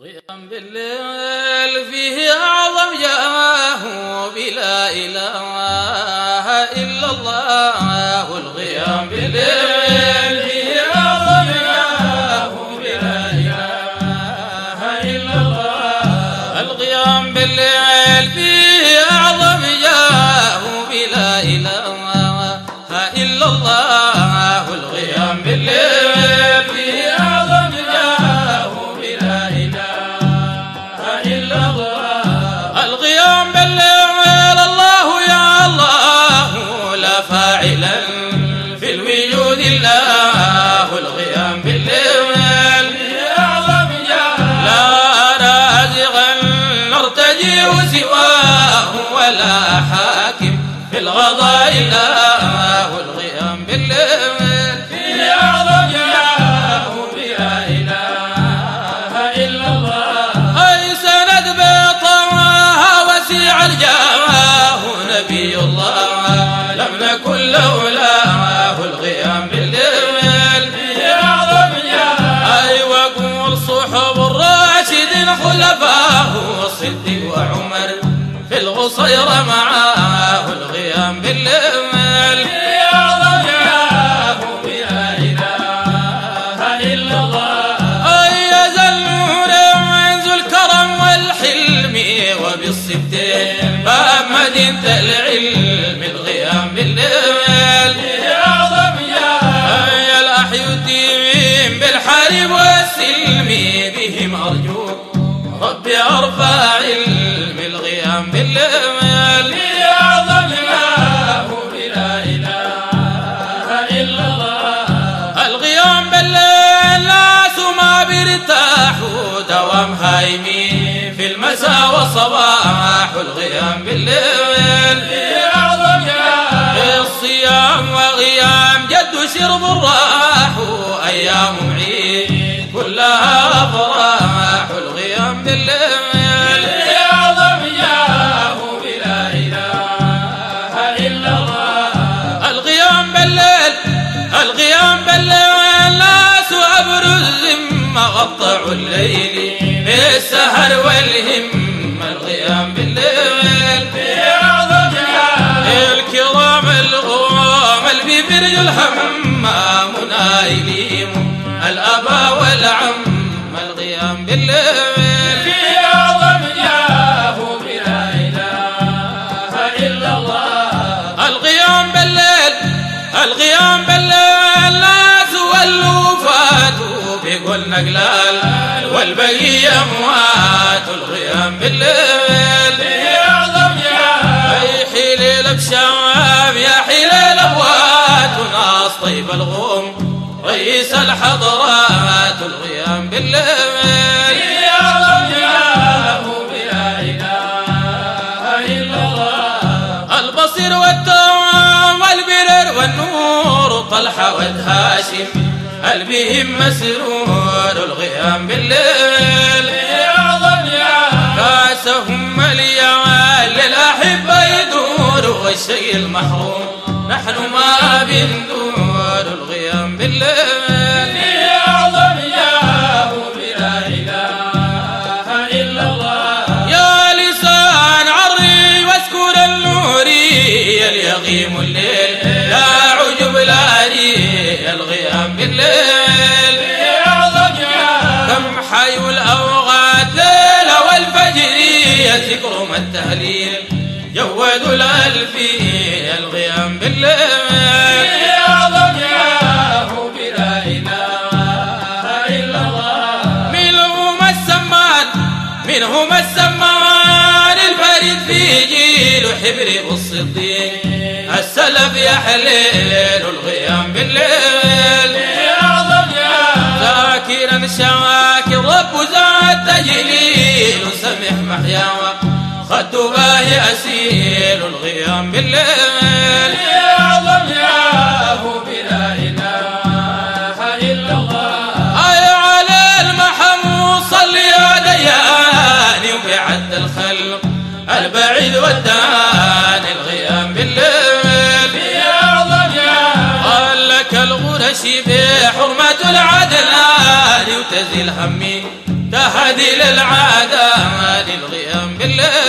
القيام بالليل فيه أعظم جاه بلا إله إلا الله. القيام بالليل فيه أعظم جاه بلا إله إلا الله. القيام بالليل فيه أعظم جاه بلا إله إلا الله. القيام بالليل ولا حاكم في الغضاء إله. القيام بالليل فيه أعظم جاه بلا إله إلا الله. أي سند بطاه وسيع الجاه نبي الله لم نكن لولاه. القيام بالليل فيه أعظم جاه. أي وقول صحب الراشدين خلفاه الصديق وعمر في القصير معاه. القيام بالليل فيه أعظم جاه بلا إله إلا الله. أي يزل نور عنز الكرم والحلم وبالصدق فأمد العلم. القيام بالليل فيه أعظم جاه. أي الأحيتين بالحرب والسلم بهم أرجوك ربي أرفع علم. القيام بالليل فيه أعظم جاه بلا إله إلا الله. القيام بالليل ناس ما بيرتاحوا دوام هايمين في المساء والصباح. القيام بالليل فيه أعظم جاه. الصيام وغيام جد وشرب الراح أيام عيد كلها أفراح. القيام بالليل فيه أعظم جاه بلا إله إلا الله. القيام بالليل ناس أبرز مغطع الليل في السهر والهم. القيام بالليل فيه أعظم جاه. الكرام الغرام اللي بيبرج الهم منايلهم الأبا والعم. القيام بالليل فيه أعظم جاه بلا إله إلا الله. القيام بالليل ناس والوفاتوا بيقول نقلال والبقية أموات. القيام بالليل فيه أعظم جاه. أي حليل بشام يا حليل أبوات وناس طيب الغوم رئيس الحضرات. القيام بالليل فيه أعظم جاه بلا إله إلا الله. البصير والتوام والبرر والنور طلحة والهاشم قلبهم مسرور. القيام بالليل فيه أعظم جاه. كاسهم مليان للأحبة يدور والشيء المحروم نحن ما بندور. القيام بالليل فيه أعظم جاه بلا إله إلا الله. يا لسان عري واذكر النوري يغيم الليل لا عجب لا ري. القيام بالليل فيه أعظم جاه. كم حيوا الأوقات ليل والفجر يذكرهم التهليل جوادوا الألفين. القيام بالليل فيه أعظم جاه بلا إله إلا الله. منهم السمان الفريد في جيل حبر الصديق السلف يحلل. القيام بالليل فيه أعظم جاه. ذاكرا شاكر رب زاد تجليل سمح محياه خدوها يأسيل. القيام بالليل فيه أعظم جاه بلا إله إلا الله. أي على المحمود صل يا دياني وبعد الخلق البعيد والداني. القيام بالليل فيه أعظم جاه. قال لك الغرش بحرمة العدناني وتزيل همي شاهدي للعادة مالي القيام بالليل.